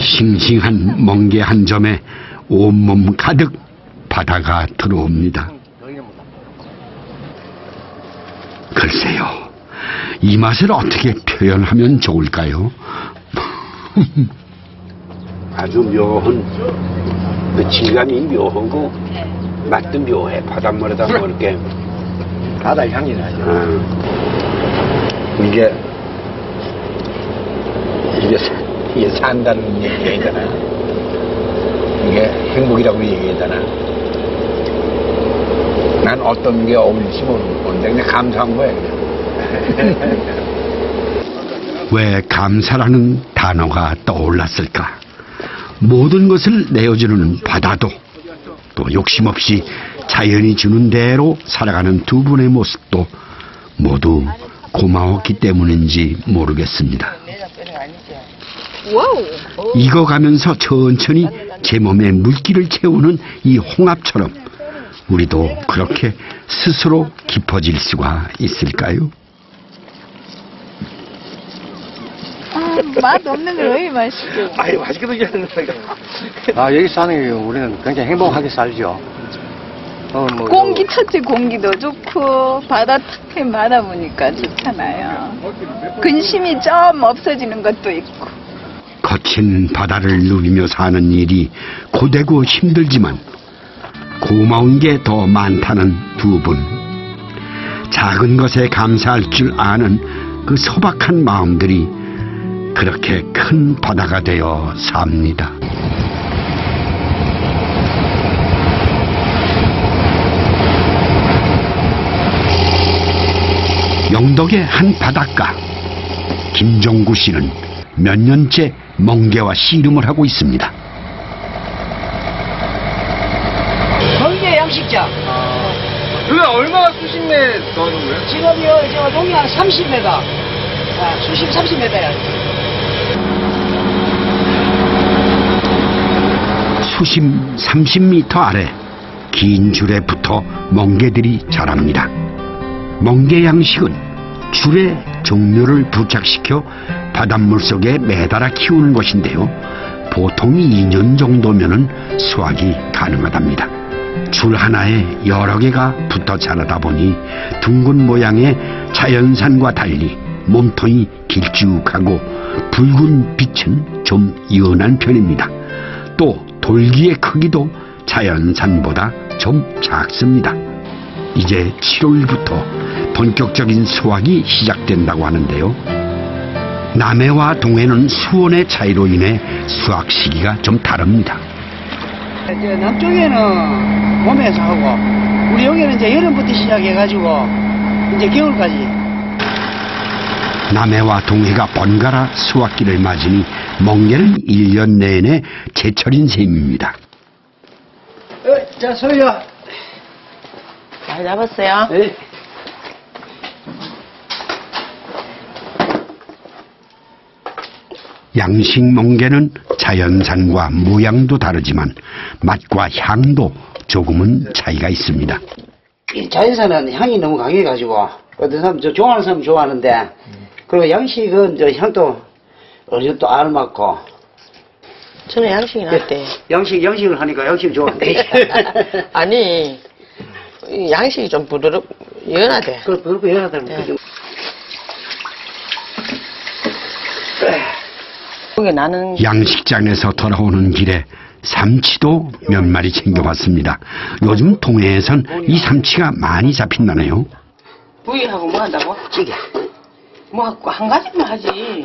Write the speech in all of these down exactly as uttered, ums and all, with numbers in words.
싱싱한 멍게한 점에 온몸 가득 바다가 들어옵니다. 글쎄요, 이 맛을 어떻게 표현하면 좋을까요? 아주 묘한, 그 질감이 묘하고 맛도 묘해. 바닷물에다 먹을게 바다 향이 나죠. 아. 이게 이게 이게 산다는 얘기잖아. 이게 행복이라고 얘기했잖아. 난 어떤 게 어울릴지 모르는 건데 그냥 감사한 거야. 왜 감사라는 단어가 떠올랐을까? 모든 것을 내어주는 바다도, 또 욕심 없이 자연이 주는 대로 살아가는 두 분의 모습도 모두 고마웠기 때문인지 모르겠습니다. 익어가면서 천천히 제 몸에 물기를 채우는 이 홍합처럼 우리도 그렇게 스스로 깊어질 수가 있을까요? 맛 없는 걸 왜 맛있게? 아니 맛있게 드셨는데. 아 여기 사는 게 우리는 굉장히 행복하게 살죠. 어, 뭐, 공기 첫째 공기도 좋고 바다 탁에 많아 보니까 좋잖아요. 근심이 좀 없어지는 것도 있고. 거친 바다를 누비며 사는 일이 고되고 힘들지만 고마운 게 더 많다는 두 분. 작은 것에 감사할 줄 아는 그 소박한 마음들이 그렇게 큰 바다가 되어 삽니다. 영덕의 한 바닷가. 김종구 씨는 몇 년째 멍게와 씨름을 하고 있습니다. 멍게 양식장. 그게 얼마나 수심에 넣는 거예요? 지금요, 지금 동이 한 삼십 미터. 아, 수심 삼십 미터야. 수심 삼십 미터 아래 긴 줄에 붙어 멍게들이 자랍니다. 멍게 양식은 줄에 종류를 부착시켜 바닷물 속에 매달아 키우는 것인데요. 보통 이 년 정도면은 수확이 가능하답니다. 줄 하나에 여러 개가 붙어 자라다 보니 둥근 모양의 자연산과 달리 몸통이 길쭉하고 붉은 빛은 좀 연한 편입니다. 또 돌기의 크기도 자연산보다 좀 작습니다. 이제 칠월부터 본격적인 수확이 시작된다고 하는데요. 남해와 동해는 수온의 차이로 인해 수확 시기가 좀 다릅니다. 이제 남쪽에는 봄에서 하고 우리 여기는 이제 여름부터 시작해가지고 이제 겨울까지. 남해와 동해가 번갈아 수확기를 맞으니 멍게는 일 년 내내 제철인 셈입니다. 어, 자, 소희야. 잘 잡았어요. 네. 양식 멍게는 자연산과 모양도 다르지만 맛과 향도 조금은 차이가 있습니다. 자연산은 향이 너무 강해가지고 어떤 사람 저 좋아하는 사람 좋아하는데 그리고 양식은 저 향도 어느 정도 알맞고. 저는 양식이 낫대. 양식, 양식을 하니까 양식이 좋은데. 아니, 양식이 좀 부드럽고, 연하대. 그래, 부드럽고 연하다는 거죠. 네. 나는... 양식장에서 돌아오는 길에 삼치도 몇 마리 챙겨봤습니다. 요즘 동해에선 이 삼치가 많이 잡힌다네요. 부위하고 뭐 한다고? 찌개. 뭐, 한 가지만 하지.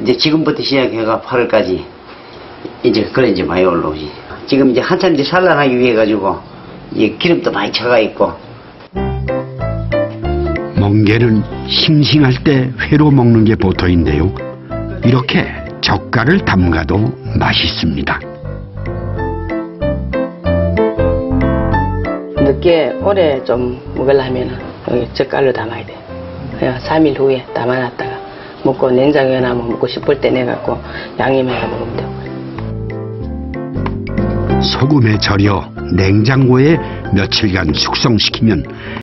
이제 지금부터 시작해가 팔월까지 이제 그래 이제 많이 올라오지. 지금 이제 한참 이제 산란하기 위해 가지고 이제 기름도 많이 차가 있고. 멍게는 싱싱할 때 회로 먹는 게 보통인데요. 이렇게 젓갈을 담가도 맛있습니다. 늦게 오래 좀 먹으려면 여기 젓갈로 담아야 돼. 그래야 삼 일 후에 담아놨다가. 먹고 냉장고나 먹고 싶을 때 내갖고 양념해서 먹으면 되고. 소금에 절여 냉장고에 며칠간 숙성시키면